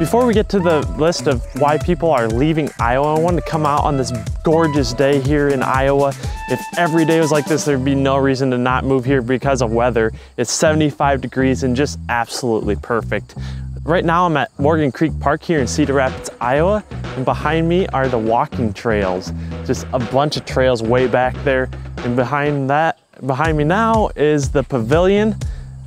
Before we get to the list of why people are leaving Iowa, I wanted to come out on this gorgeous day here in Iowa. If every day was like this, there'd be no reason to not move here because of weather. It's 75 degrees and just absolutely perfect. Right now I'm at Morgan Creek Park here in Cedar Rapids, Iowa, and behind me are the walking trails. Just a bunch of trails way back there. And behind me now is the pavilion.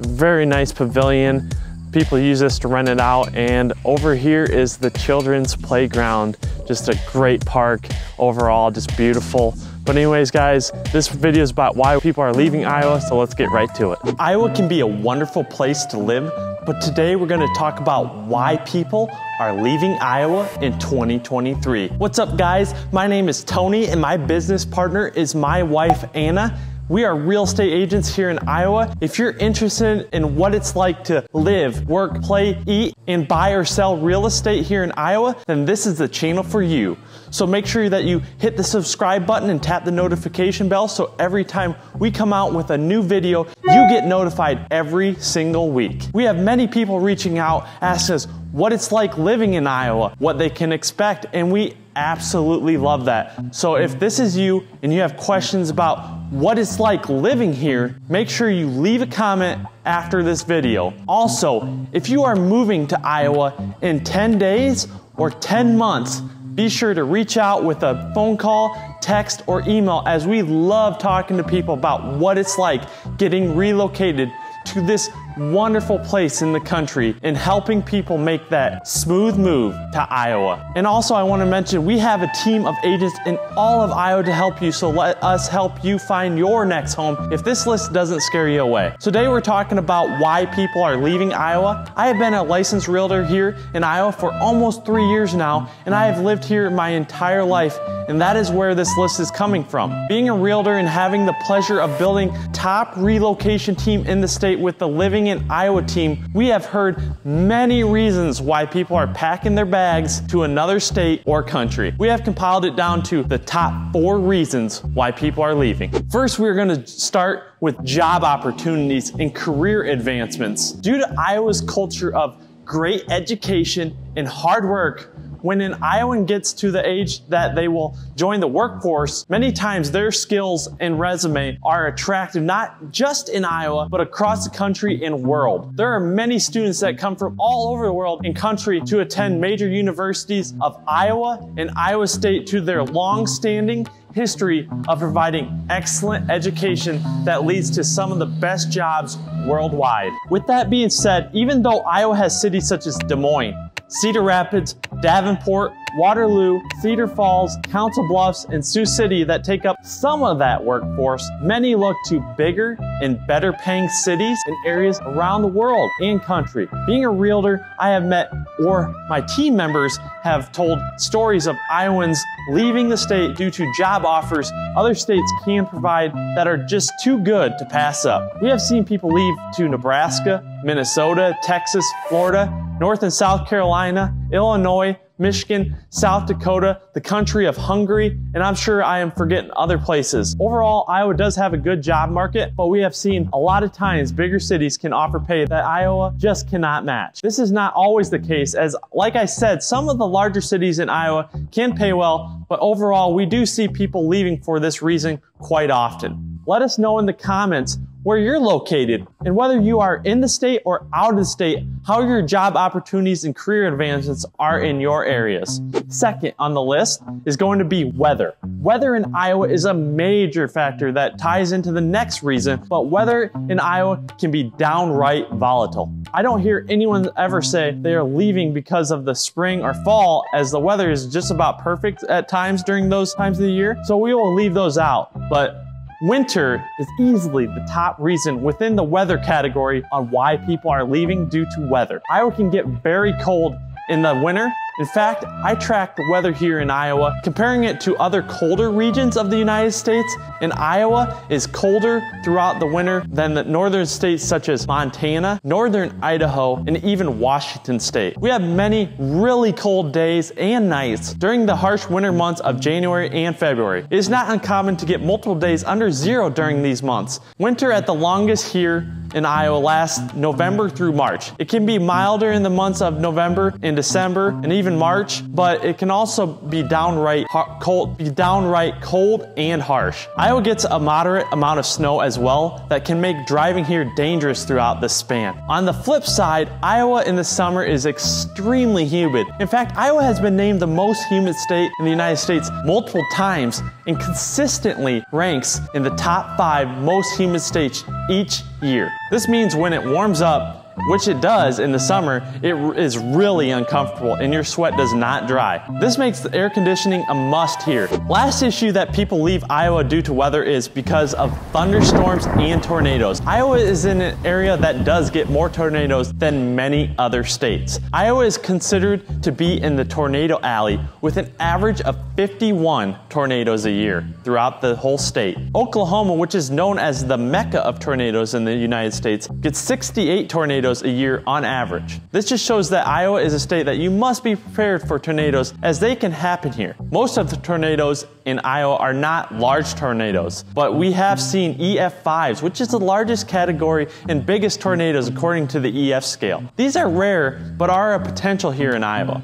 Very nice pavilion. People use this to rent it out. And over here is the children's playground. Just a great park overall, just beautiful. But anyways, guys, this video is about why people are leaving Iowa, so let's get right to it. Iowa can be a wonderful place to live, but today we're gonna talk about why people are leaving Iowa in 2023. What's up, guys? My name is Tony, and my business partner is my wife, Anna. We are real estate agents here in Iowa. If you're interested in what it's like to live, work, play, eat, and buy or sell real estate here in Iowa, then this is the channel for you. So make sure that you hit the subscribe button and tap the notification bell so every time we come out with a new video, you get notified every single week. We have many people reaching out, asking us what it's like living in Iowa, what they can expect, and we absolutely love that. So if this is you and you have questions about what it's like living here, make sure you leave a comment after this video. Also, if you are moving to Iowa in 10 days or 10 months, be sure to reach out with a phone call, text, or email, as we love talking to people about what it's like getting relocated to this wonderful place in the country and helping people make that smooth move to Iowa. And also I want to mention we have a team of agents in all of Iowa to help you, so let us help you find your next home if this list doesn't scare you away. So today we're talking about why people are leaving Iowa. I have been a licensed realtor here in Iowa for almost 3 years now, and I have lived here my entire life, and that is where this list is coming from. Being a realtor and having the pleasure of building top relocation team in the state with the Living in Iowa team, we have heard many reasons why people are packing their bags to another state or country. We have compiled it down to the top 4 reasons why people are leaving. First, we're going to start with job opportunities and career advancements. Due to Iowa's culture of great education and hard work, when an Iowan gets to the age that they will join the workforce, many times their skills and resume are attractive not just in Iowa, but across the country and world. There are many students that come from all over the world and country to attend major universities of Iowa and Iowa State to their long-standing history of providing excellent education that leads to some of the best jobs worldwide. With that being said, even though Iowa has cities such as Des Moines, Cedar Rapids, Davenport, Waterloo, Cedar Falls, Council Bluffs, and Sioux City that take up some of that workforce, many look to bigger and better paying cities and areas around the world and country. Being a realtor, I have met, or my team members have told, stories of Iowans leaving the state due to job offers other states can provide that are just too good to pass up. We have seen people leave to Nebraska, Minnesota, Texas, Florida, North and South Carolina, Illinois, Michigan, South Dakota, the country of Hungary, and I'm sure I am forgetting other places. Overall, Iowa does have a good job market, but we have seen a lot of times bigger cities can offer pay that Iowa just cannot match. This is not always the case, as like I said, some of the larger cities in Iowa can pay well, but overall we do see people leaving for this reason quite often. Let us know in the comments where you're located, and whether you are in the state or out of the state, how your job opportunities and career advancements are in your areas. Second on the list is going to be weather. Weather in Iowa is a major factor that ties into the next reason, but weather in Iowa can be downright volatile. I don't hear anyone ever say they are leaving because of the spring or fall, as the weather is just about perfect at times during those times of the year, so we will leave those out. But winter is easily the top reason within the weather category on why people are leaving due to weather. Iowa can get very cold in the winter. In fact, I tracked the weather here in Iowa, comparing it to other colder regions of the United States, and Iowa is colder throughout the winter than the northern states such as Montana, northern Idaho, and even Washington state. We have many really cold days and nights during the harsh winter months of January and February. It is not uncommon to get multiple days under zero during these months. Winter at the longest here in Iowa last November through March. It can be milder in the months of November and December and even March, but it can also be downright cold and harsh. Iowa gets a moderate amount of snow as well that can make driving here dangerous throughout this span. On the flip side, Iowa in the summer is extremely humid. In fact, Iowa has been named the most humid state in the United States multiple times and consistently ranks in the top 5 most humid states each year. This means when it warms up, which it does in the summer, it is really uncomfortable and your sweat does not dry. This makes the air conditioning a must here. Last issue that people leave Iowa due to weather is because of thunderstorms and tornadoes. Iowa is in an area that does get more tornadoes than many other states. Iowa is considered to be in the tornado alley with an average of 51 tornadoes a year throughout the whole state. Oklahoma, which is known as the Mecca of tornadoes in the United States, gets 68 tornadoes a year on average. This just shows that Iowa is a state that you must be prepared for tornadoes, as they can happen here. Most of the tornadoes in Iowa are not large tornadoes, but we have seen EF5s, which is the largest category and biggest tornadoes according to the EF scale. These are rare, but are a potential here in Iowa.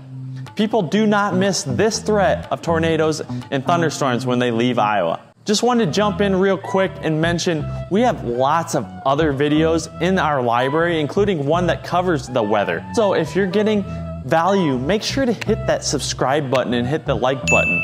People do not miss this threat of tornadoes and thunderstorms when they leave Iowa. Just wanted to jump in real quick and mention we have lots of other videos in our library, including one that covers the weather. So if you're getting value, make sure to hit that subscribe button and hit the like button.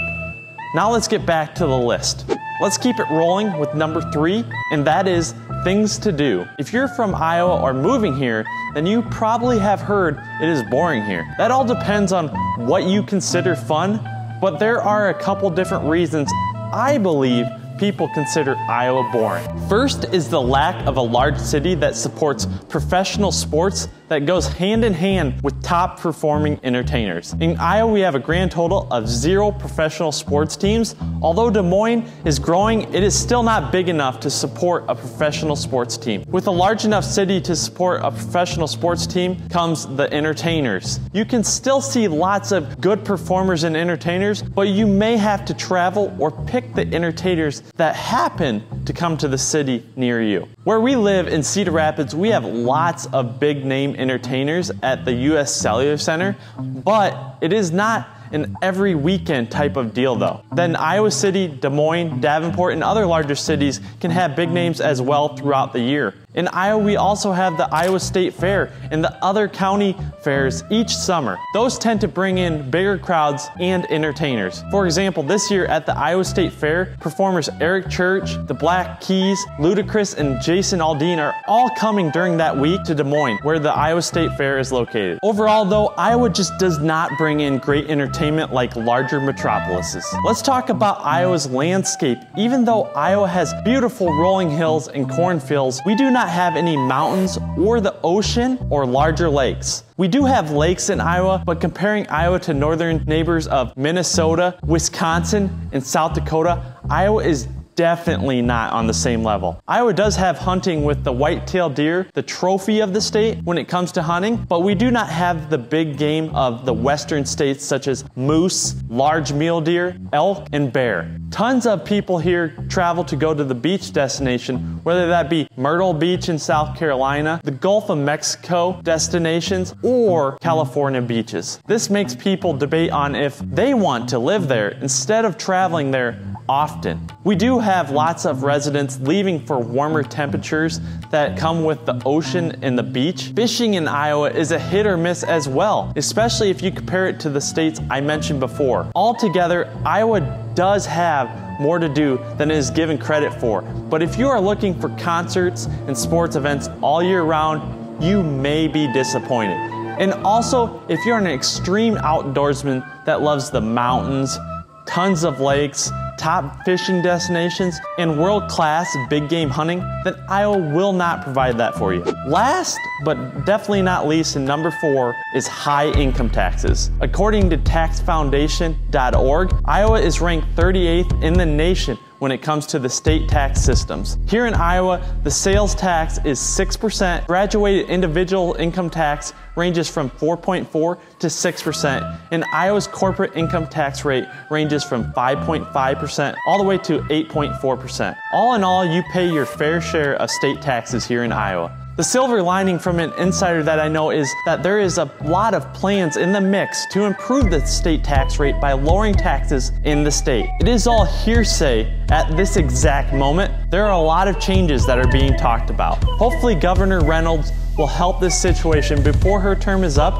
Now let's get back to the list. Let's keep it rolling with number 3, and that is things to do. If you're from Iowa or moving here, then you probably have heard it is boring here. That all depends on what you consider fun, but there are a couple different reasons I believe people consider Iowa boring. First is the lack of a large city that supports professional sports that goes hand in hand with top performing entertainers. In Iowa, we have a grand total of 0 professional sports teams. Although Des Moines is growing, it is still not big enough to support a professional sports team. With a large enough city to support a professional sports team comes the entertainers. You can still see lots of good performers and entertainers, but you may have to travel or pick the entertainers that happen to come to the city near you. Where we live in Cedar Rapids, we have lots of big name entertainers at the US Cellular Center, but it is not an every weekend type of deal though. Then Iowa City, Des Moines, Davenport, and other larger cities can have big names as well throughout the year. In Iowa, we also have the Iowa State Fair and the other county fairs each summer. Those tend to bring in bigger crowds and entertainers. For example, this year at the Iowa State Fair, performers Eric Church, The Black Keys, Ludacris, and Jason Aldean are all coming during that week to Des Moines, where the Iowa State Fair is located. Overall though, Iowa just does not bring in great entertainment like larger metropolises. Let's talk about Iowa's landscape. Even though Iowa has beautiful rolling hills and cornfields, we do not have any mountains or the ocean or larger lakes. We do have lakes in Iowa, but comparing Iowa to northern neighbors of Minnesota, Wisconsin, and South Dakota, Iowa is definitely not on the same level. Iowa does have hunting with the white-tailed deer, the trophy of the state when it comes to hunting, but we do not have the big game of the western states such as moose, large mule deer, elk, and bear. Tons of people here travel to go to the beach destination, whether that be Myrtle Beach in South Carolina, the Gulf of Mexico destinations, or California beaches. This makes people debate on if they want to live there instead of traveling there often. We do have lots of residents leaving for warmer temperatures that come with the ocean and the beach. Fishing in Iowa is a hit or miss as well, especially if you compare it to the states I mentioned before. Altogether, Iowa does have more to do than it is given credit for, but if you are looking for concerts and sports events all year round, you may be disappointed. And also, if you're an extreme outdoorsman that loves the mountains, tons of lakes, top fishing destinations, and world-class big game hunting, then Iowa will not provide that for you. Last, but definitely not least, and number 4 is high income taxes. According to taxfoundation.org, Iowa is ranked 38th in the nation when it comes to the state tax systems. Here in Iowa, the sales tax is 6%. Graduated individual income tax ranges from 4.4 to 6%, and Iowa's corporate income tax rate ranges from 5.5% all the way to 8.4%. All in all, you pay your fair share of state taxes here in Iowa. The silver lining from an insider that I know is that there is a lot of plans in the mix to improve the state tax rate by lowering taxes in the state. It is all hearsay at this exact moment. There are a lot of changes that are being talked about. Hopefully Governor Reynolds will help this situation before her term is up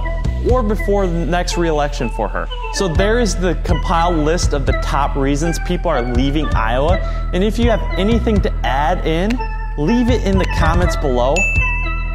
or before the next re-election for her. So there is the compiled list of the top reasons people are leaving Iowa. And if you have anything to add in, leave it in the comments below.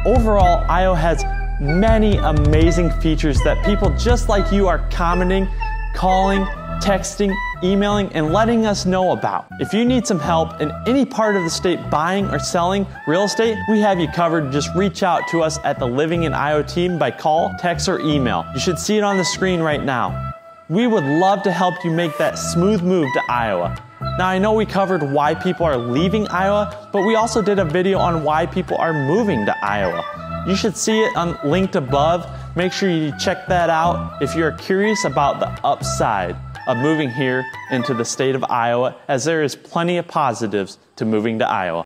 Overall, Iowa has many amazing features that people just like you are commenting, calling, texting, emailing, and letting us know about. If you need some help in any part of the state buying or selling real estate, we have you covered. Just reach out to us at the Living in Iowa team by call, text, or email. You should see it on the screen right now. We would love to help you make that smooth move to Iowa. Now, I know we covered why people are leaving Iowa, but we also did a video on why people are moving to Iowa. You should see it on linked above. Make sure you check that out if you're curious about the upside of moving here into the state of Iowa, as there is plenty of positives to moving to Iowa.